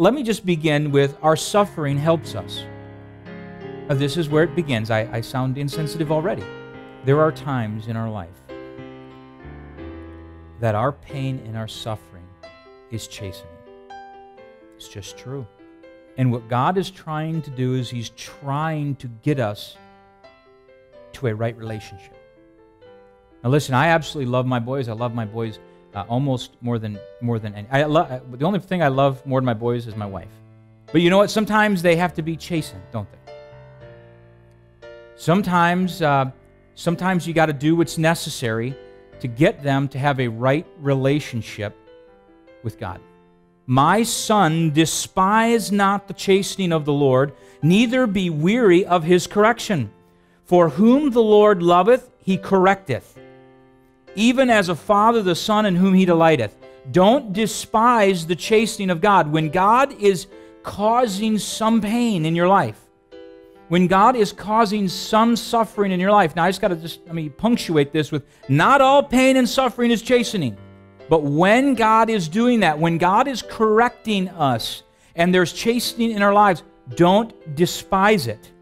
Let me just begin with our suffering helps us. Now, this is where it begins. I sound insensitive already. There are times in our life that our pain and our suffering is chastening. It's just true. And what God is trying to do is He's trying to get us to a right relationship. Now listen, I absolutely love my boys. I love my boys almost more than any. The only thing I love more than my boys is my wife. But you know what? Sometimes they have to be chastened, don't they? Sometimes you got to do what's necessary to get them to have a right relationship with God. My son, despise not the chastening of the Lord, neither be weary of his correction. For whom the Lord loveth, he correcteth, even as a father the son in whom he delighteth. Don't despise the chastening of God. When God is causing some pain in your life, when God is causing some suffering in your life, now I just got to let me punctuate this with, not all pain and suffering is chastening. But when God is doing that, when God is correcting us and there's chastening in our lives, don't despise it.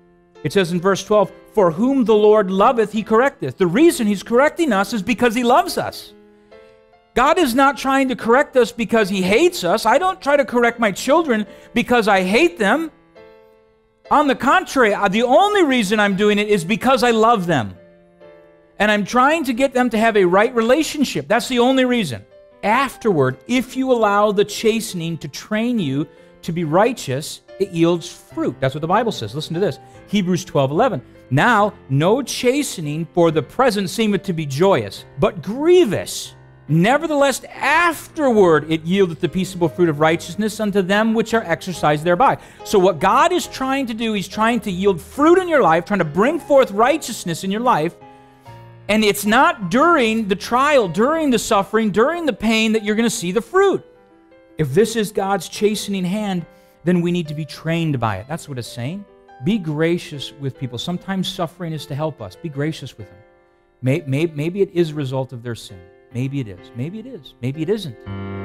It says in verse 12, for whom the Lord loveth, he correcteth. The reason he's correcting us is because he loves us. God is not trying to correct us because he hates us. I don't try to correct my children because I hate them. On the contrary, the only reason I'm doing it is because I love them. And I'm trying to get them to have a right relationship. That's the only reason. Afterward, if you allow the chastening to train you to be righteous, it yields fruit. That's what the Bible says. Listen to this. Hebrews 12:11. Now, no chastening for the present seemeth to be joyous, but grievous. Nevertheless, afterward it yieldeth the peaceable fruit of righteousness unto them which are exercised thereby. So what God is trying to do, He's trying to yield fruit in your life, trying to bring forth righteousness in your life. And it's not during the trial, during the suffering, during the pain that you're going to see the fruit. If this is God's chastening hand, then we need to be trained by it. That's what it's saying. Be gracious with people. Sometimes suffering is to help us. Be gracious with them. Maybe it is a result of their sin. Maybe it is. Maybe it is. Maybe it isn't.